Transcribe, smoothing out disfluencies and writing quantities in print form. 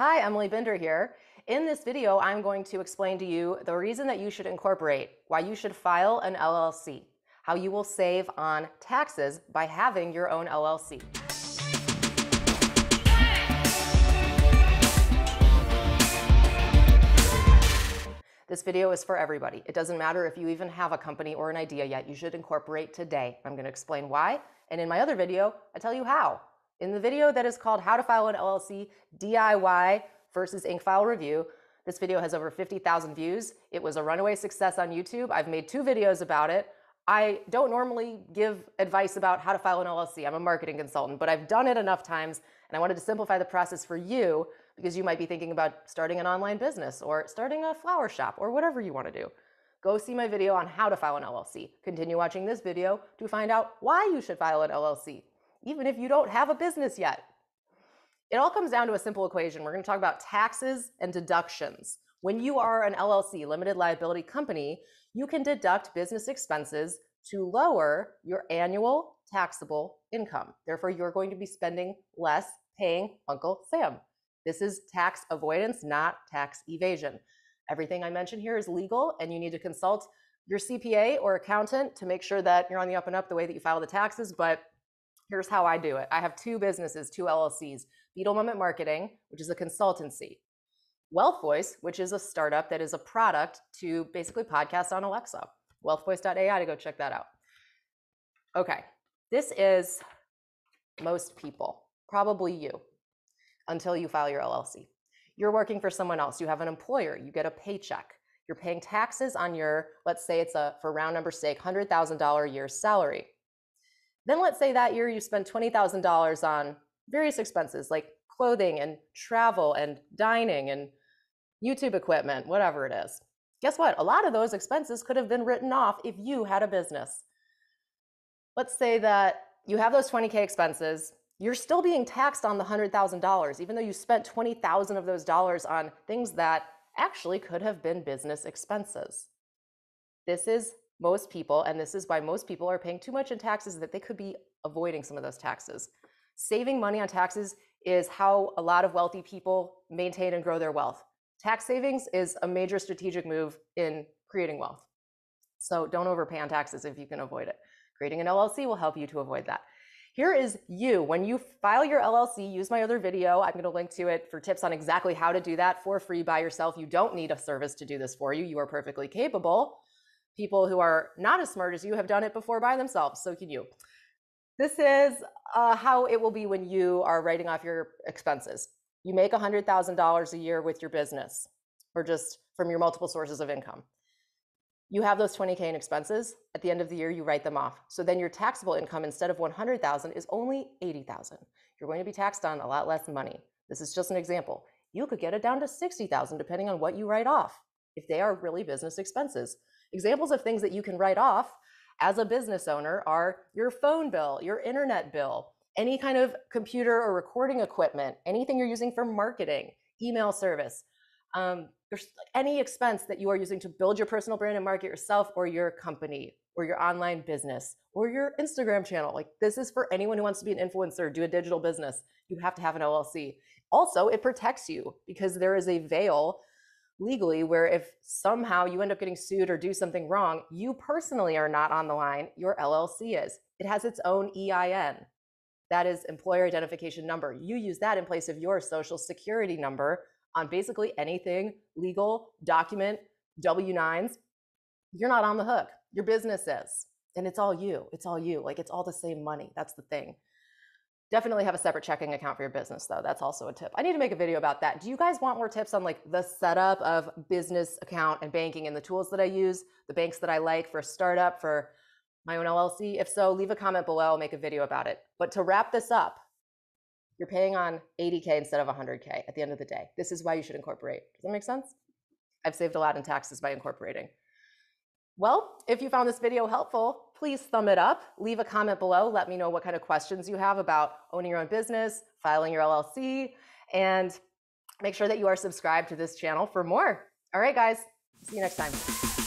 Hi, Emily Binder here. In this video, I'm going to explain to you the reason that you should incorporate, why you should file an LLC, how you will save on taxes by having your own LLC. This video is for everybody. It doesn't matter if you even have a company or an idea yet. You should incorporate today. I'm going to explain why. And in my other video, I tell you how. In the video that is called How to File an LLC DIY versus Inc. File Review, this video has over 50,000 views. It was a runaway success on YouTube. I've made 2 videos about it. I don't normally give advice about how to file an LLC. I'm a marketing consultant, but I've done it enough times, and I wanted to simplify the process for you because you might be thinking about starting an online business or starting a flower shop or whatever you want to do. Go see my video on how to file an LLC. Continue watching this video to find out why you should file an LLC, even if you don't have a business yet. It all comes down to a simple equation. We're going to talk about taxes and deductions. When you are an LLC, limited liability company, you can deduct business expenses to lower your annual taxable income. Therefore, you're going to be spending less paying Uncle Sam. This is tax avoidance, not tax evasion. Everything I mentioned here is legal, and you need to consult your CPA or accountant to make sure that you're on the up and up the way that you file the taxes, but here's how I do it. I have 2 businesses, 2 LLCs, Beetle Moment Marketing, which is a consultancy, Wealthvoice, which is a startup that is a product to basically podcast on Alexa, Wealthvoice.ai to go check that out. Okay, this is most people, probably you, until you file your LLC. You're working for someone else. You have an employer. You get a paycheck. You're paying taxes on your, let's say it's a, for round number sake, $100,000 a year salary. Then let's say that year you spend $20,000 on various expenses like clothing and travel and dining and YouTube equipment, whatever it is. Guess what? A lot of those expenses could have been written off if you had a business. Let's say that you have those $20K expenses. You're still being taxed on the $100,000, even though you spent $20,000 of those dollars on things that actually could have been business expenses. This is most people, and this is why most people are paying too much in taxes that they could be avoiding some of those taxes. Saving money on taxes is how a lot of wealthy people maintain and grow their wealth. Tax savings is a major strategic move in creating wealth. So don't overpay on taxes if you can avoid it. Creating an LLC will help you to avoid that. Here is you. When you file your LLC, use my other video. I'm going to link to it for tips on exactly how to do that for free by yourself. You don't need a service to do this for you. You are perfectly capable. People who are not as smart as you have done it before by themselves. So can you. This is how it will be when you are writing off your expenses. You make $100,000 a year with your business or just from your multiple sources of income. You have those $20K in expenses. At the end of the year, you write them off. So then your taxable income, instead of $100,000, is only $80,000. You're going to be taxed on a lot less money. This is just an example. You could get it down to $60,000 depending on what you write off, if they are really business expenses. Examples of things that you can write off as a business owner are your phone bill, your internet bill, any kind of computer or recording equipment, anything you're using for marketing, email service. There's any expense that you are using to build your personal brand and market yourself or your company or your online business or your Instagram channel. Like, this is for anyone who wants to be an influencer, do a digital business. You have to have an LLC. Also, it protects you because there is a veil legally where if somehow you end up getting sued or do something wrong, you personally are not on the line. Your LLC is. It has its own EIN. That is employer identification number. You use that in place of your social security number on basically anything legal, document, W-9s. You're not on the hook. Your business is. And it's all you. It's all you. Like, it's all the same money. That's the thing. Definitely have a separate checking account for your business, though. That's also a tip. I need to make a video about that. Do you guys want more tips on like the setup of business account and banking and the tools that I use, the banks that I like for a startup, for my own LLC? If so, leave a comment below. I'll make a video about it. But to wrap this up, you're paying on $80K instead of $100K at the end of the day. This is why you should incorporate. Does that make sense? I've saved a lot in taxes by incorporating. Well, if you found this video helpful, please thumb it up. Leave a comment below. Let me know what kind of questions you have about owning your own business, filing your LLC, and make sure that you are subscribed to this channel for more. All right, guys. See you next time.